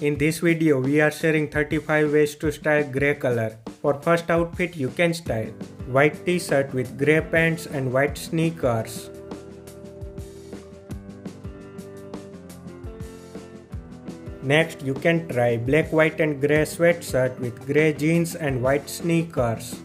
In this video we are sharing 35 ways to style grey color. For first outfit you can style white t-shirt with grey pants and white sneakers. Next you can try black, white and grey sweatshirt with grey jeans and white sneakers.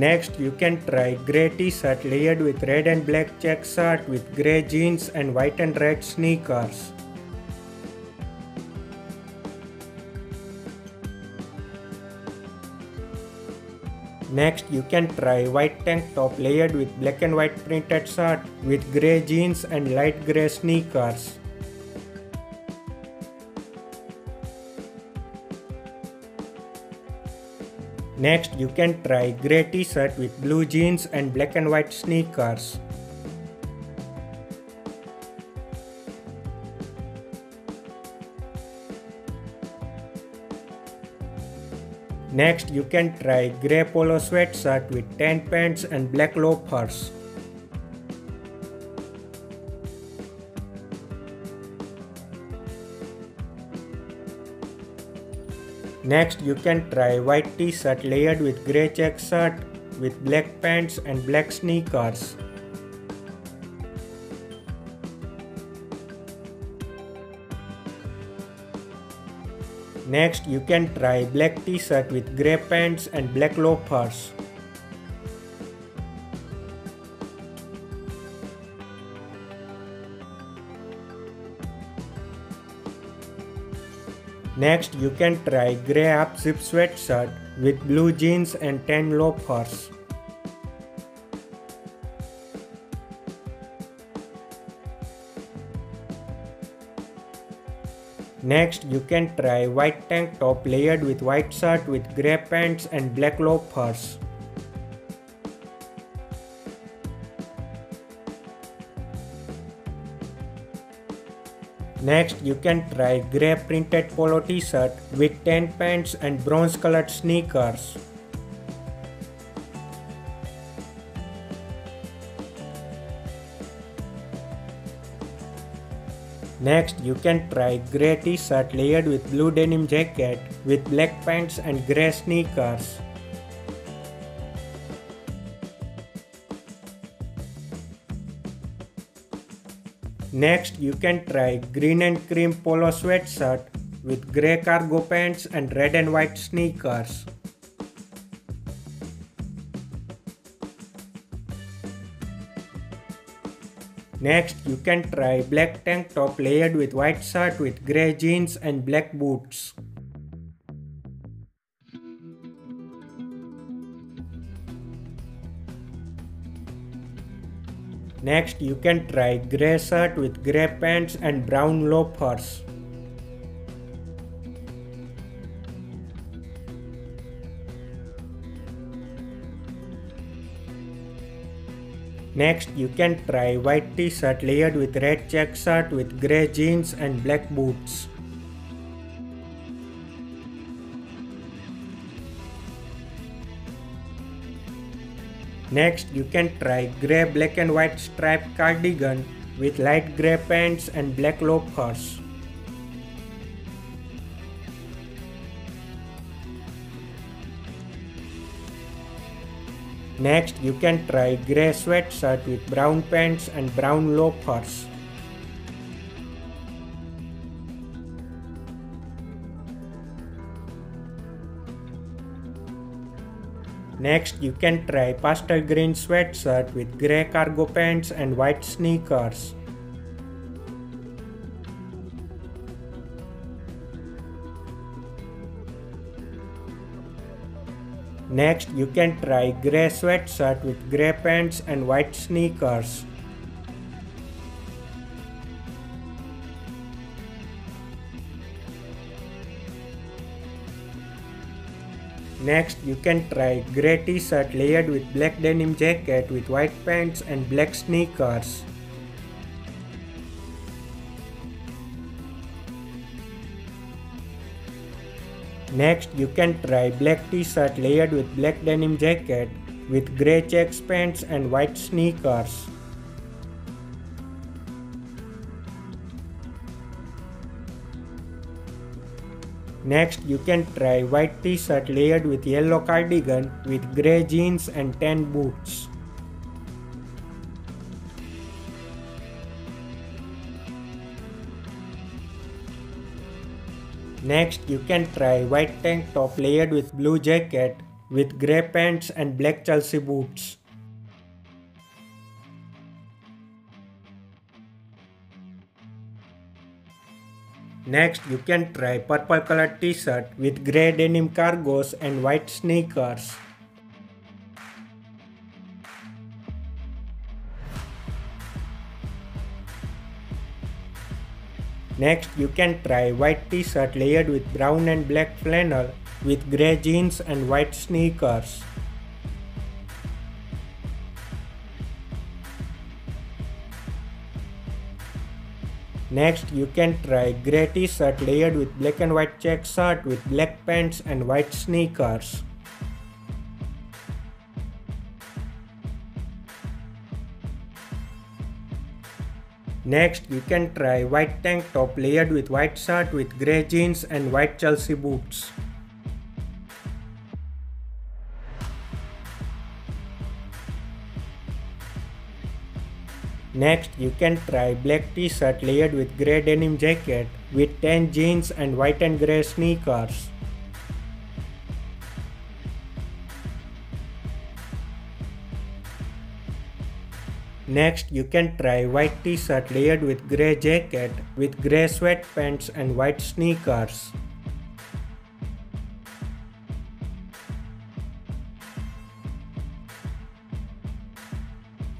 Next you can try grey t-shirt layered with red and black check shirt with grey jeans and white and red sneakers. Next you can try white tank top layered with black and white printed shirt with grey jeans and light grey sneakers. Next you can try grey t-shirt with blue jeans and black and white sneakers. Next you can try grey polo sweatshirt with tan pants and black loafers. Next you can try white t-shirt layered with grey check shirt with black pants and black sneakers. Next you can try black t-shirt with grey pants and black loafers. Next you can try grey half-zip sweatshirt with blue jeans and tan loafers. Next you can try white tank top layered with white shirt with grey pants and black loafers. Next you can try grey printed polo t-shirt with tan pants and bronze colored sneakers. Next you can try grey t-shirt layered with blue denim jacket with black pants and grey sneakers. Next you can try green and cream polo sweatshirt with grey cargo pants and red and white sneakers. Next, you can try black tank top layered with white shirt with grey jeans and black boots. Next, you can try grey shirt with grey pants and brown loafers. Next, you can try white t-shirt layered with red check shirt with grey jeans and black boots. Next, you can try grey black and white striped cardigan with light grey pants and black loafers. Next, you can try grey sweatshirt with brown pants and brown loafers. Next, you can try pastel green sweatshirt with grey cargo pants and white sneakers. Next, you can try grey sweatshirt with grey pants and white sneakers. Next, you can try grey t-shirt layered with black denim jacket with white pants and black sneakers. Next, you can try black t-shirt layered with black denim jacket with grey checks pants and white sneakers. Next, you can try white t-shirt layered with yellow cardigan with grey jeans and tan boots. Next, you can try white tank top layered with blue jacket with grey pants and black Chelsea boots. Next, you can try purple colored t-shirt with grey denim cargos and white sneakers. Next, you can try white t-shirt layered with brown and black flannel with grey jeans and white sneakers. Next, you can try grey t-shirt layered with black and white check shirt with black pants and white sneakers. Next, you can try white tank top layered with white shirt with grey jeans and white Chelsea boots. Next, you can try black t-shirt layered with grey denim jacket with tan jeans and white and grey sneakers. Next, you can try white t-shirt layered with grey jacket with grey sweatpants and white sneakers.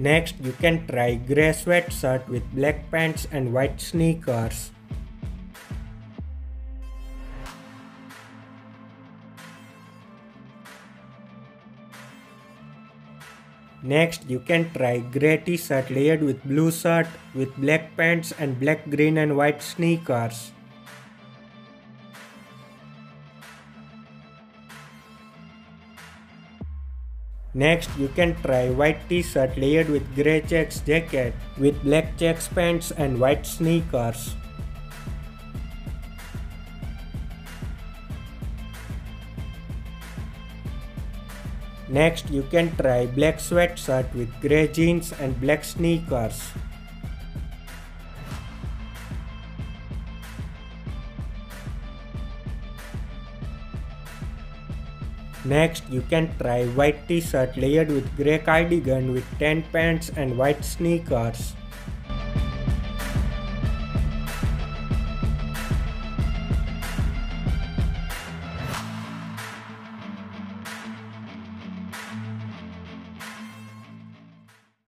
Next, you can try grey sweatshirt with black pants and white sneakers. Next, you can try grey t-shirt layered with blue shirt with black pants and black, green and white sneakers. Next, you can try white t-shirt layered with grey checks jacket with black checks pants and white sneakers. Next, you can try black sweatshirt with grey jeans and black sneakers. Next, you can try white t-shirt layered with grey cardigan with tan pants and white sneakers.